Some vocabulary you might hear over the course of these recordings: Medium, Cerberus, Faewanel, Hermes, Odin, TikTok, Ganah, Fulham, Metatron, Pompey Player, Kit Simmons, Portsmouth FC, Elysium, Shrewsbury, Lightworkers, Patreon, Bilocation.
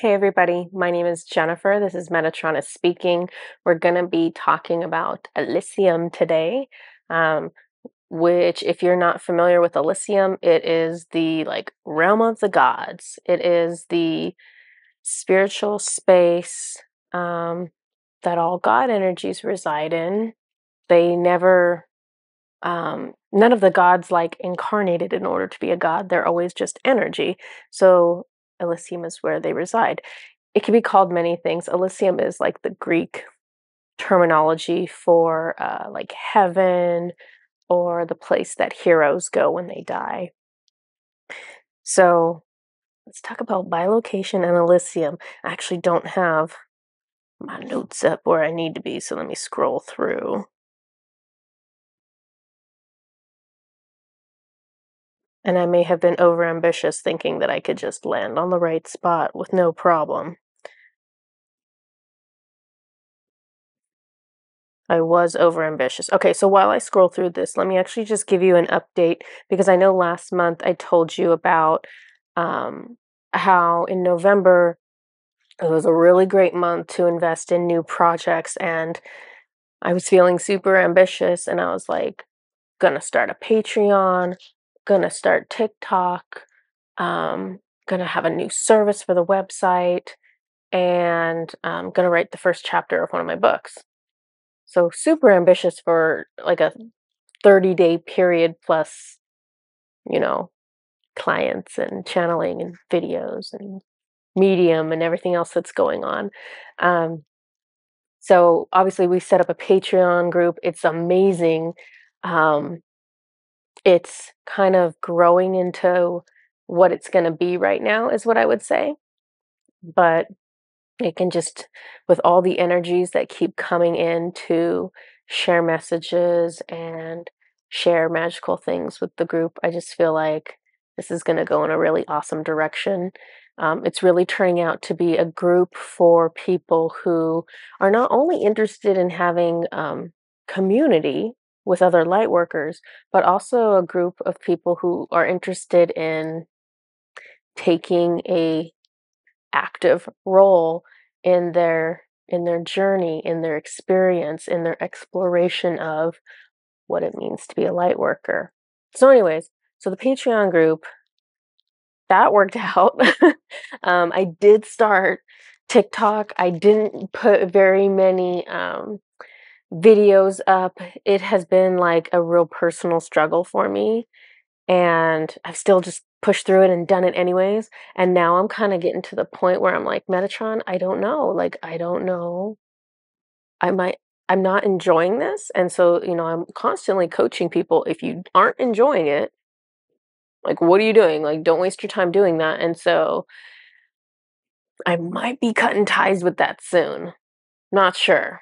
Hey everybody, my name is Jennifer. This is Metatron is speaking. We're going to be talking about Elysium today, which if you're not familiar with Elysium, it is the realm of the gods. It is the spiritual space that all god energies reside in. They never, none of the gods incarnated in order to be a god. They're always just energy. So Elysium is where they reside. It can be called many things. Elysium is the Greek terminology for heaven or the place that heroes go when they die. So let's talk about bilocation and Elysium. I actually don't have my notes up where I need to be, so let me scroll through. And I may have been overambitious thinking that I could just land on the right spot with no problem. I was overambitious. Okay, so while I scroll through this, let me actually just give you an update, because I know last month I told you about how in November it was a really great month to invest in new projects, and I was feeling super ambitious, and I was gonna start a Patreon, gonna start TikTok, gonna have a new service for the website, and I'm gonna write the first chapter of one of my books. So super ambitious for a 30-day period, plus, clients and channeling and videos and Medium and everything else that's going on. So obviously we set up a Patreon group. It's amazing. It's kind of growing into what it's going to be right now is what I would say. But it can just, with all the energies that keep coming in to share messages and share magical things with the group, I just feel like this is going to go in a really awesome direction. It's really turning out to be a group for people who are not only interested in having community with other Lightworkers, but also a group of people who are interested in taking an active role in their journey, in their experience, in their exploration of what it means to be a Lightworker. So anyways, so the Patreon group, that worked out. I did start TikTok. I didn't put very many videos up. It has been a real personal struggle for me, and I've still just pushed through it and done it anyways. And now I'm kind of getting to the point where I'm like, Metatron, I don't know. I don't know. I'm not enjoying this. And so, I'm constantly coaching people. If you aren't enjoying it, what are you doing? Don't waste your time doing that. And so I might be cutting ties with that soon. Not sure.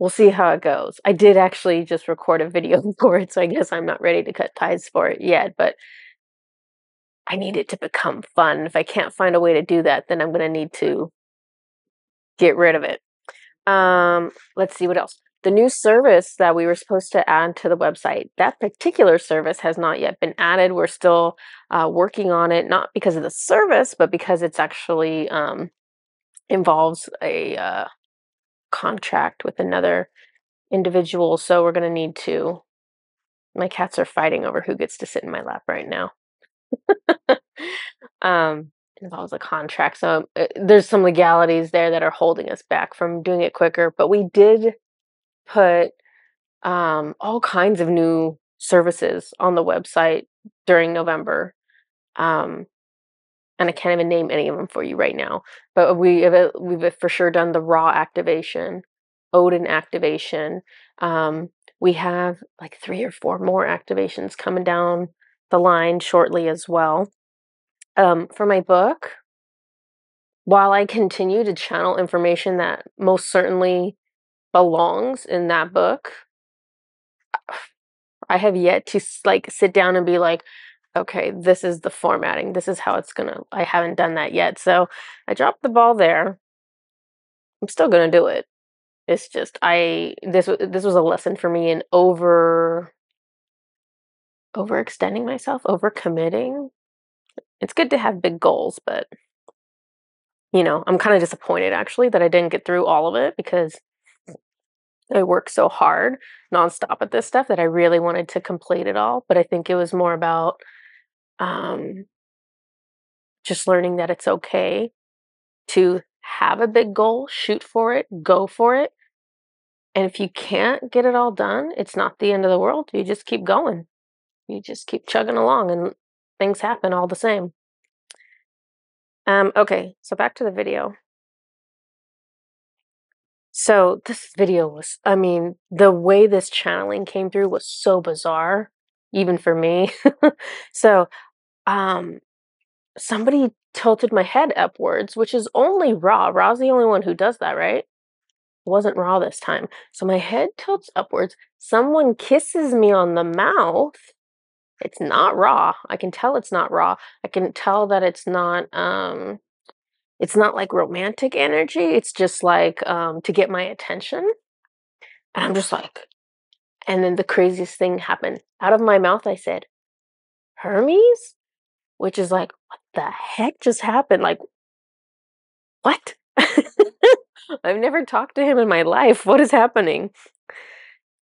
We'll see how it goes. I did actually just record a video for it, so I guess I'm not ready to cut ties for it yet, but I need it to become fun. If I can't find a way to do that, then I'm going to need to get rid of it. Let's see what else. The new service that we were supposed to add to the website, that particular service has not yet been added. We're still working on it, not because of the service, but because it's actually involves a contract with another individual, so we're going to need to... My cats are fighting over who gets to sit in my lap right now. Involves a contract, so there's some legalities there that are holding us back from doing it quicker, but we did put all kinds of new services on the website during November, and I can't even name any of them for you right now. But we've for sure done the Raw activation, Odin activation. We have 3 or 4 more activations coming down the line shortly as well. For my book, while I continue to channel information that most certainly belongs in that book, I have yet to sit down and be okay, this is the formatting. This is how it's gonna... I haven't done that yet. So I dropped the ball there. I'm still gonna do it. It's just, this was a lesson for me in overextending myself, overcommitting. It's good to have big goals, but you know, I'm kind of disappointed actually that I didn't get through all of it, because I worked so hard nonstop at this stuff that I really wanted to complete it all. But I think it was more about just learning that it's okay to have a big goal, shoot for it, go for it. And if you can't get it all done, it's not the end of the world. You just keep going. You just keep chugging along and things happen all the same. Okay, so back to the video. So this video was, I mean, the way this channeling came through was so bizarre, even for me. So somebody tilted my head upwards, which is only Ra. Ra's the only one who does that, right? It wasn't Ra this time. So my head tilts upwards. Someone kisses me on the mouth. It's not Ra. I can tell it's not Ra. I can tell that it's not like romantic energy. It's just like to get my attention. And I'm just like, and then the craziest thing happened. Out of my mouth I said, Hermes? Which is like, what the heck just happened? Like, what? I've never talked to him in my life. What is happening?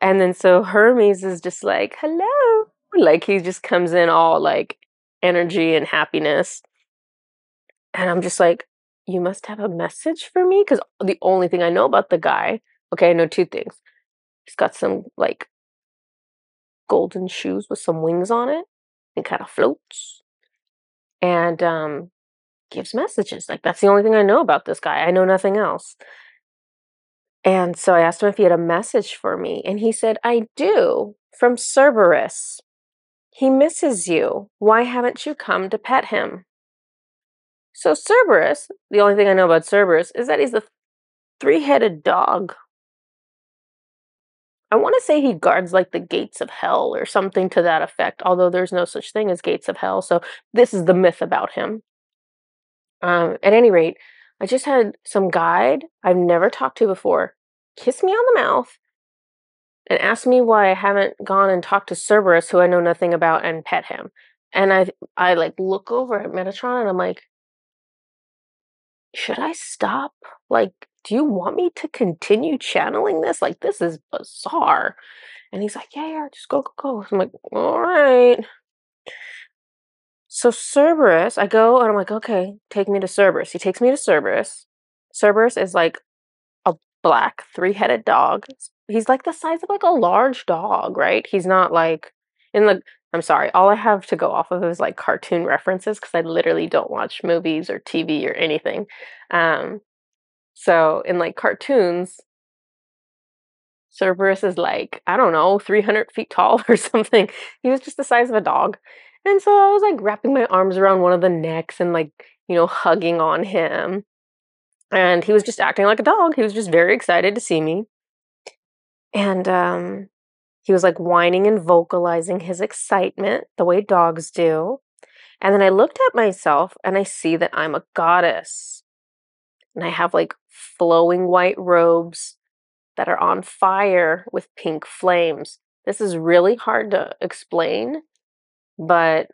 And then so Hermes is just like, hello. Like he just comes in all like energy and happiness. And I'm just like, you must have a message for me? Because the only thing I know about the guy, okay, I know two things. He's got some like golden shoes with some wings on it and kind of floats and gives messages. Like that's the only thing I know about this guy. I know nothing else. And so I asked him if he had a message for me. And he said, I do, from Cerberus. He misses you. Why haven't you come to pet him? So Cerberus, the only thing I know about Cerberus is that he's a three-headed dog. I want to say he guards like the gates of hell or something to that effect, although there's no such thing as gates of hell. So this is the myth about him. At any rate, I just had some guide I've never talked to before kiss me on the mouth and ask me why I haven't gone and talked to Cerberus, who I know nothing about, and pet him. And I like look over at Metatron and I'm like, should I stop? Like, do you want me to continue channeling this? Like, this is bizarre. And he's like, yeah, just go. I'm like, all right. So Cerberus, I go and I'm like, okay, take me to Cerberus. He takes me to Cerberus. Cerberus is like a black three-headed dog. He's like the size of like a large dog, right? He's not like in the, I'm sorry, all I have to go off of is like cartoon references because I literally don't watch movies or TV or anything. So in like cartoons, Cerberus is like, I don't know, 300 feet tall or something. He was just the size of a dog. And so I was like wrapping my arms around one of the necks and like, you know, hugging on him. And he was just acting like a dog. He was just very excited to see me. And he was like whining and vocalizing his excitement the way dogs do. And then I looked at myself and I see that I'm a goddess. And I have like flowing white robes that are on fire with pink flames. This is really hard to explain, but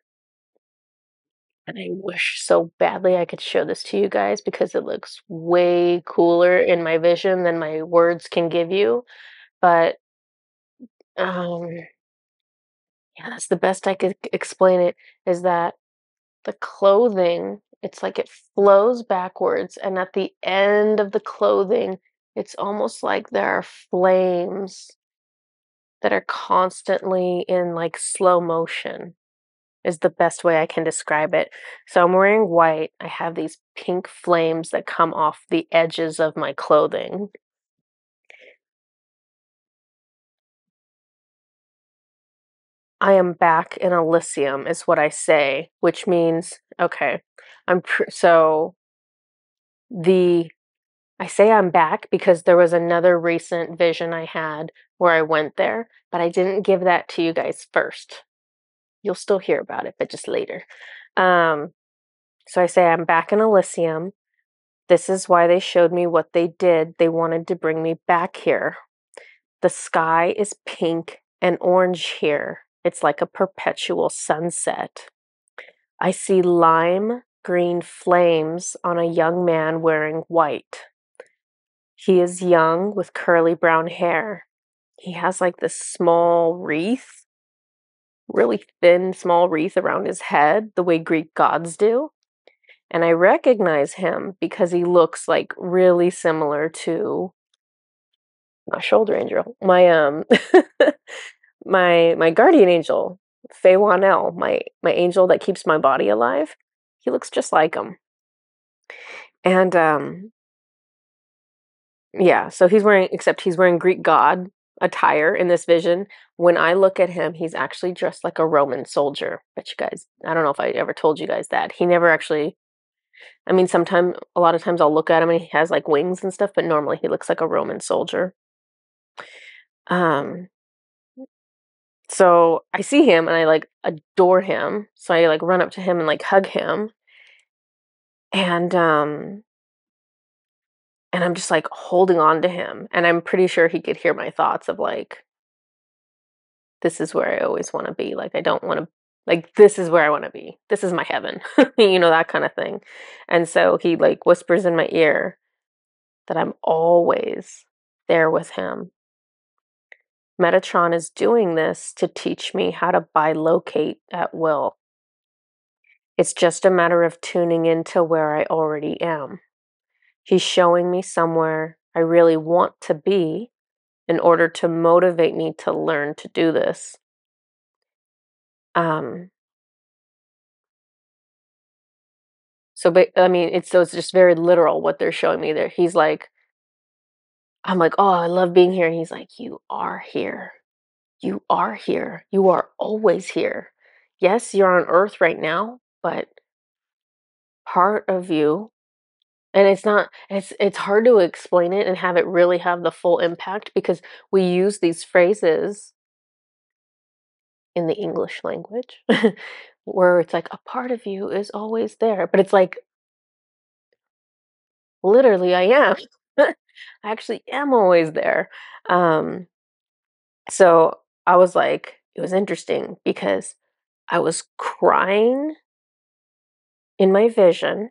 I wish so badly I could show this to you guys because it looks way cooler in my vision than my words can give you. But yeah, that's the best I could explain it, is that the clothing, it's like it flows backwards, and at the end of the clothing, it's almost like there are flames that are constantly in like slow motion, is the best way I can describe it. So I'm wearing white. I have these pink flames that come off the edges of my clothing. I am back in Elysium is what I say, which means, okay, I say I'm back because there was another recent vision I had where I went there, but I didn't give that to you guys first. You'll still hear about it, but just later. So I say I'm back in Elysium. This is why they showed me what they did. They wanted to bring me back here. The sky is pink and orange here. It's like a perpetual sunset. I see lime green flames on a young man wearing white. He is young with curly brown hair. He has like this small wreath, really thin, small wreath around his head, the way Greek gods do. And I recognize him because he looks like really similar to my shoulder angel, my guardian angel, Faewanel, my angel that keeps my body alive. He looks just like him. And yeah, so he's wearing, except he's wearing Greek god attire in this vision. When I look at him, he's actually dressed like a Roman soldier. But you guys, I don't know if I ever told you guys that. He never actually, I mean, sometimes, a lot of times I'll look at him and he has like wings and stuff, but normally he looks like a Roman soldier. So I see him and I like adore him. So I like run up to him and like hug him. And I'm just like holding on to him. And I'm pretty sure he could hear my thoughts of like, this is where I always want to be. Like, I don't want to, like, this is where I want to be. This is my heaven, you know, that kind of thing. And so he like whispers in my ear that I'm always there with him. Metatron is doing this to teach me how to bilocate at will. It's just a matter of tuning into where I already am. He's showing me somewhere I really want to be in order to motivate me to learn to do this. So, but I mean, it's just very literal what they're showing me there. He's like, I'm like, oh, I love being here. And he's like, you are here. You are here. You are always here. Yes, you're on Earth right now, but part of you. And it's not, it's hard to explain it and have it really have the full impact because we use these phrases in the English language where it's like a part of you is always there. But it's like, literally I am. I actually am always there. So I was like, it was interesting because I was crying in my vision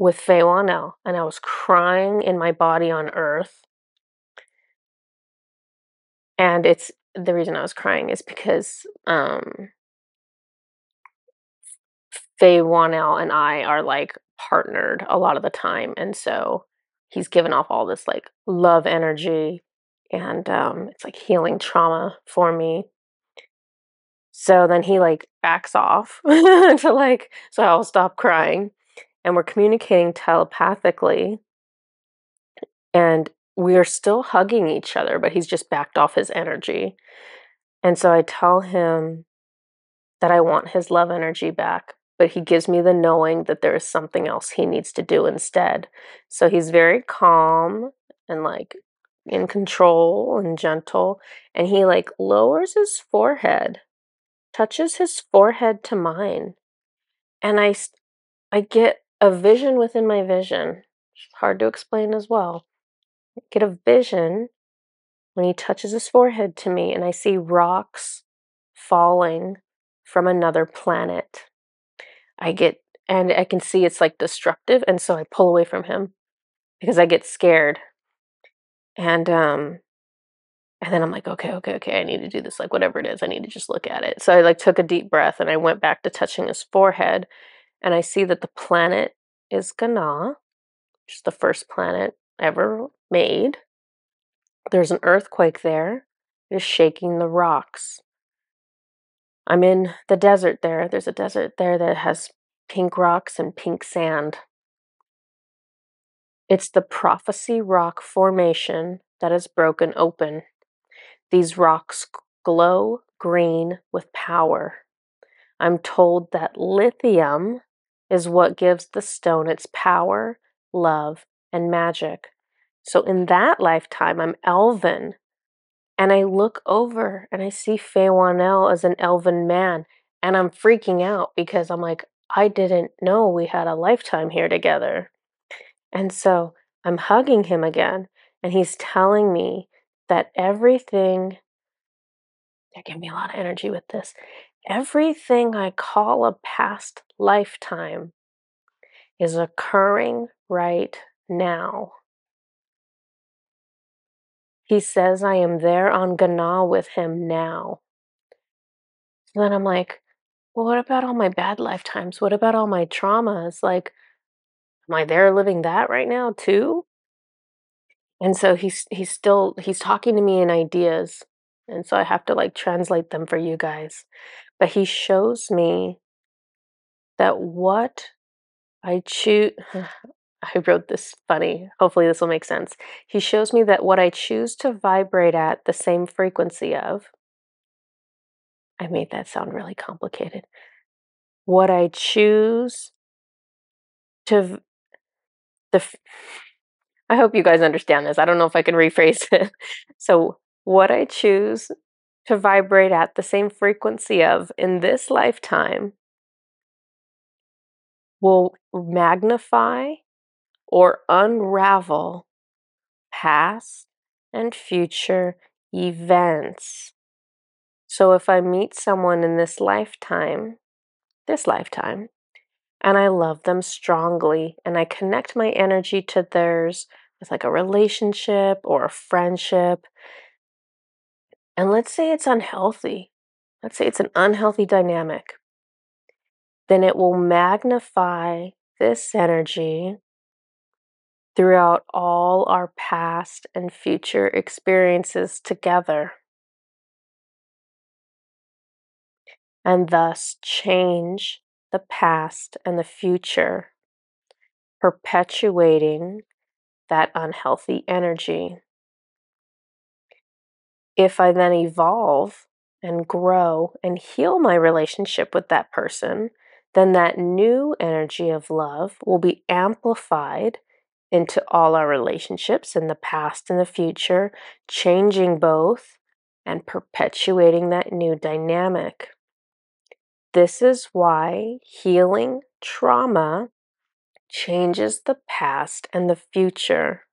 with Faewanel, and I was crying in my body on Earth. And it's the reason I was crying is because Faewanel and I are like partnered a lot of the time, and so he's given off all this like love energy, and it's like healing trauma for me. So then he like backs off to like, so I'll stop crying. And we're communicating telepathically, and we are still hugging each other, but he's just backed off his energy. And so I tell him that I want his love energy back, but he gives me the knowing that there is something else he needs to do instead. So he's very calm and like in control and gentle, and he like lowers his forehead, touches his forehead to mine, and I get a vision within my vision. It's hard to explain as well. I get a vision when he touches his forehead to me, and I see rocks falling from another planet. And I can see it's like destructive, and so I pull away from him because I get scared. And then I'm like, okay, I need to do this. Like, whatever it is, I need to just look at it. So I like took a deep breath, and I went back to touching his forehead. And I see that the planet is Ganah, which is the first planet ever made. There's an earthquake there. It is shaking the rocks. I'm in the desert there. There's a desert there that has pink rocks and pink sand. It's the Prophecy Rock Formation that is broken open. These rocks glow green with power. I'm told that lithium is what gives the stone its power, love, and magic. So in that lifetime, I'm elven, and I look over, and I see Faewanel as an elven man, and I'm freaking out because I'm like, I didn't know we had a lifetime here together. And so I'm hugging him again, and he's telling me that everything, they're giving me a lot of energy with this, Everything I call a past lifetime is occurring right now. He says I am there on Ganah with him now. And then I'm like, well, what about all my bad lifetimes? What about all my traumas? Like, am I there living that right now too? And so he's talking to me in ideas. And so I have to like translate them for you guys. But he shows me that what I choose, I wrote this funny, hopefully this will make sense. He shows me that what I choose to vibrate at the same frequency of, I made that sound really complicated. What I choose to, I hope you guys understand this. I don't know if I can rephrase it. So what I choose to vibrate at the same frequency of in this lifetime will magnify or unravel past and future events. So if I meet someone in this lifetime, and I love them strongly, and I connect my energy to theirs with like a relationship or a friendship, and let's say it's unhealthy, let's say it's an unhealthy dynamic, then it will magnify this energy throughout all our past and future experiences together, and thus change the past and the future, perpetuating that unhealthy energy. If I then evolve and grow and heal my relationship with that person, then that new energy of love will be amplified into all our relationships in the past and the future, changing both and perpetuating that new dynamic. This is why healing trauma changes the past and the future.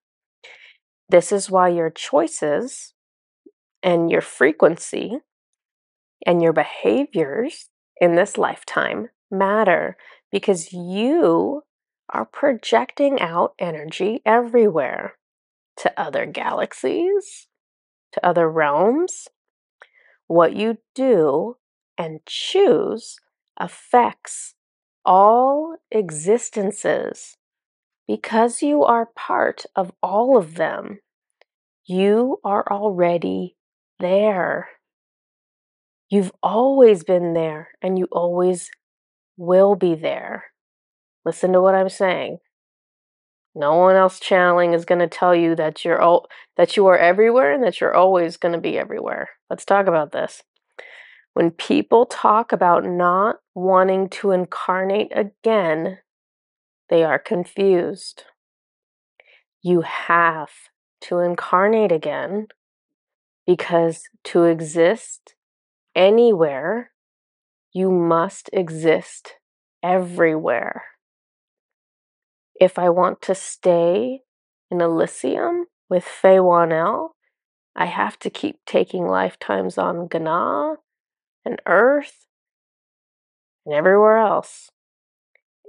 This is why your choices and your frequency and your behaviors in this lifetime matter, because you are projecting out energy everywhere, to other galaxies, to other realms. What you do and choose affects all existences, because you are part of all of them. You are already there. You've always been there, and you always will be there. Listen to what I'm saying. No one else channeling is going to tell you that you are everywhere and that you're always going to be everywhere. Let's talk about this. When people talk about not wanting to incarnate again, they are confused. You have to incarnate again, because to exist anywhere, you must exist everywhere. If I want to stay in Elysium with Faewanel, I have to keep taking lifetimes on Ganah, and Earth, and everywhere else.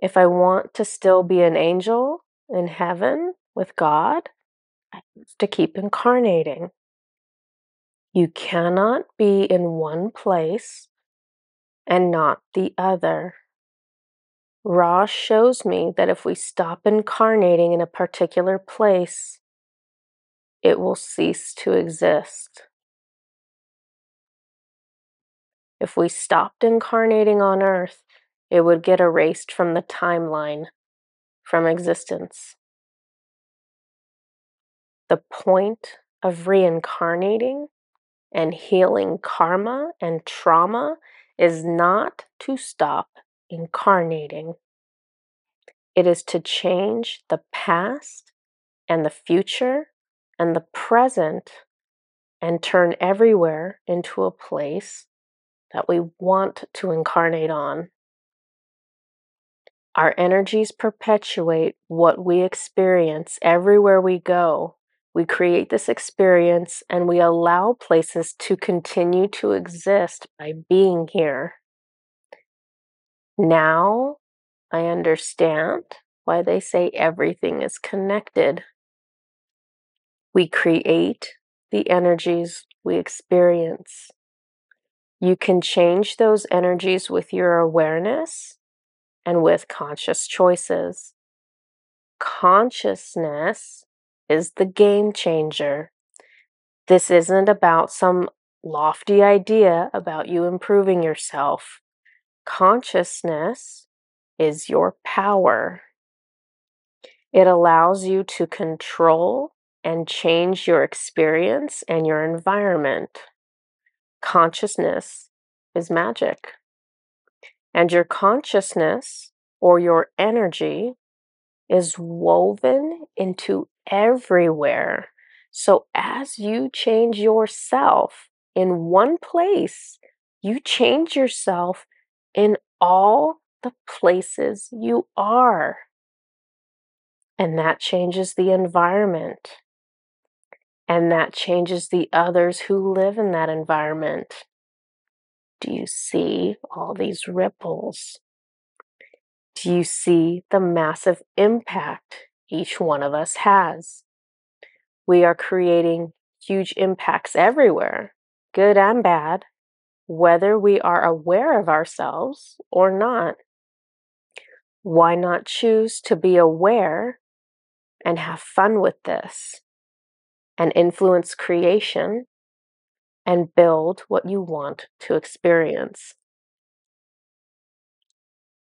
If I want to still be an angel in heaven with God, I have to keep incarnating. You cannot be in one place and not the other. Ra shows me that if we stop incarnating in a particular place, it will cease to exist. If we stopped incarnating on Earth, it would get erased from the timeline, from existence. The point of reincarnating and healing karma and trauma is not to stop incarnating. It is to change the past and the future and the present, and turn everywhere into a place that we want to incarnate on. Our energies perpetuate what we experience everywhere we go. We create this experience, and we allow places to continue to exist by being here. Now I understand why they say everything is connected. We create the energies we experience. You can change those energies with your awareness and with conscious choices. Consciousness is the game changer. This isn't about some lofty idea about you improving yourself. Consciousness is your power. It allows you to control and change your experience and your environment. Consciousness is magic. And your consciousness, or your energy, is woven into everywhere. So as you change yourself in one place, you change yourself in all the places you are. And that changes the environment. And that changes the others who live in that environment. Do you see all these ripples? Do you see the massive impact each one of us has? We are creating huge impacts everywhere, good and bad, whether we are aware of ourselves or not. Why not choose to be aware and have fun with this, and influence creation, and build what you want to experience?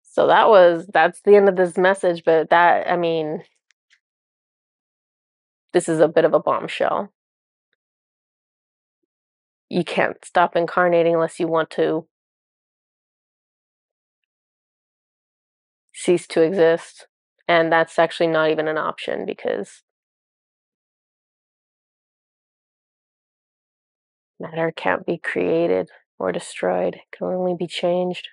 So that's the end of this message, but this is a bit of a bombshell. You can't stop incarnating unless you want to cease to exist. And that's actually not even an option, because matter can't be created or destroyed. It can only be changed.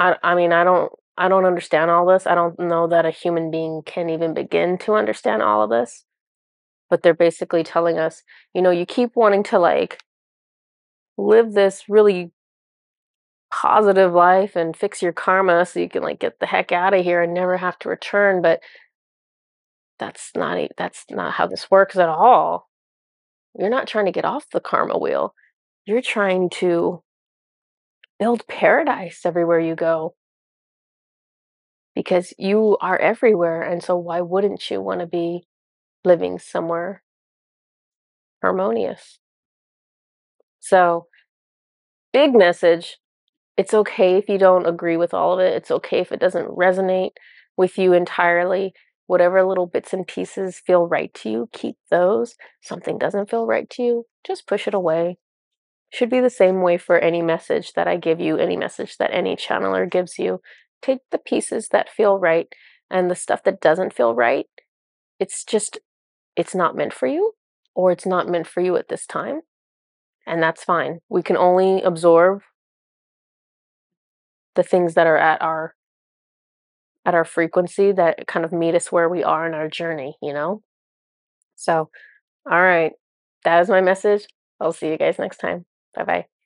I don't understand all this. I don't know that a human being can even begin to understand all of this. But they're basically telling us, you keep wanting to live this really positive life and fix your karma so you can get the heck out of here and never have to return. But that's not how this works at all. You're not trying to get off the karma wheel. You're trying to build paradise everywhere you go. Because you are everywhere, and so why wouldn't you want to be living somewhere harmonious? So, big message. It's okay if you don't agree with all of it. It's okay if it doesn't resonate with you entirely. Whatever little bits and pieces feel right to you, keep those. Something doesn't feel right to you, just push it away. Should be the same way for any message that I give you, any message that any channeler gives you. Take the pieces that feel right, and the stuff that doesn't feel right, it's not meant for you, or it's not meant for you at this time. And that's fine. We can only absorb the things that are at our frequency that kind of meet us where we are in our journey, So, all right. That is my message. I'll see you guys next time. Bye-bye.